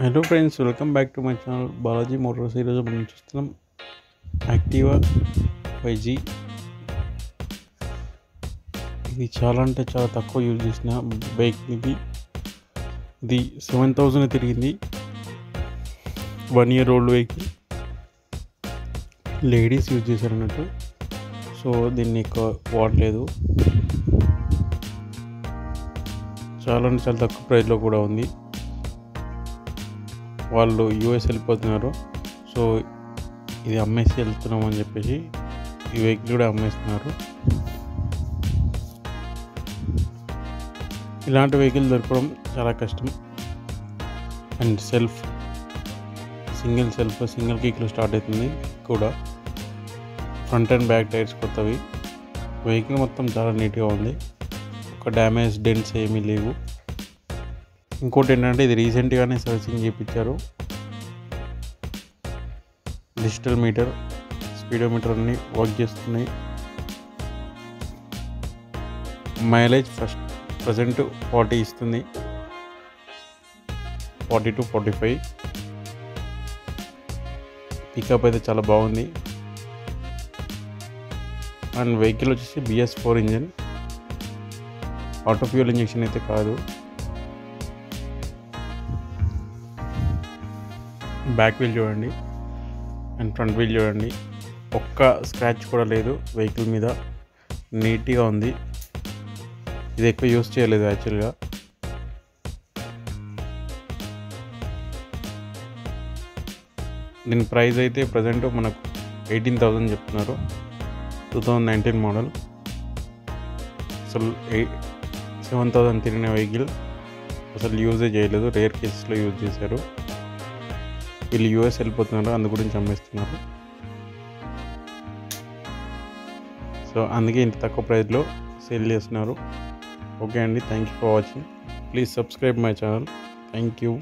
Hello friends, welcome back to my channel Balaji motors. मैं चूस्तुन्नाम Activa 5G ఇది చాలా తక్కువ యూజ్ చేసిన బైక్ ఇది 7000 తిరిగింది। 1 year old vehicle ladies use చేశారు అన్నట్టు। సో దీన్ని ఎక్కువ వాడలేదు, చాలా తక్కువ ప్రైస్ లో కూడా ఉంది। వాళ్ళు యూఎస్ వెళ్ళిపోతున్నారు, సో ఇది అమ్మేసి వెళ్తున్నామని చెప్పేసి ఈ వెహికల్ కూడా అమ్మేస్తున్నారు। ఇలాంటి వెహికల్ దొరకడం చాలా కష్టం। అండ్ సింగిల్ కిక్లో స్టార్ట్ అవుతుంది కూడా। ఫ్రంట్ అండ్ బ్యాక్ టైర్స్ కొత్తవి। వెహికల్ మొత్తం చాలా నీట్గా ఉంది, ఒక డ్యామేజ్ డెంట్స్ ఏమీ లేవు। ఇంకోటి ఏంటంటే ఇది రీసెంట్గానే సర్చింగ్ చేయించారు। డిజిటల్ మీటర్, స్పీడోమీటర్ అన్ని వర్క్ చేస్తున్నాయి। మైలేజ్ ప్రజెంట్ 40 ఇస్తుంది, 40 to 45। పికప్ అయితే చాలా బాగుంది। అండ్ వెహికల్ వచ్చేసి BS4 engine, auto fuel injection అయితే కాదు। బ్యాక్ వీల్ చూడండి అండ్ ఫ్రంట్ వీల్ చూడండి, ఒక్క స్క్రాచ్ కూడా లేదు వెహికల్ మీద, నీట్గా ఉంది। ఇది ఎక్కువ యూస్ చేయలేదు యాక్చువల్గా। దీని ప్రైస్ అయితే ప్రజెంట్ మనకు 18,000 చెప్తున్నారు, 2019 మోడల్। అసలు 7000 తిరిగిన వెహికల్ అసలు యూజే చేయలేదు, రేర్ కేసెస్లో యూజ్ చేశారు। వీళ్ళు యూఎస్ వెళ్ళిపోతున్నారు, అందు గురించి అమ్మేస్తున్నారు। సో అందుకే ఇంత తక్కువ ప్రైస్లో సేల్ చేస్తున్నారు। ఓకే అండి, thank you for watching, please subscribe my channel, thank you.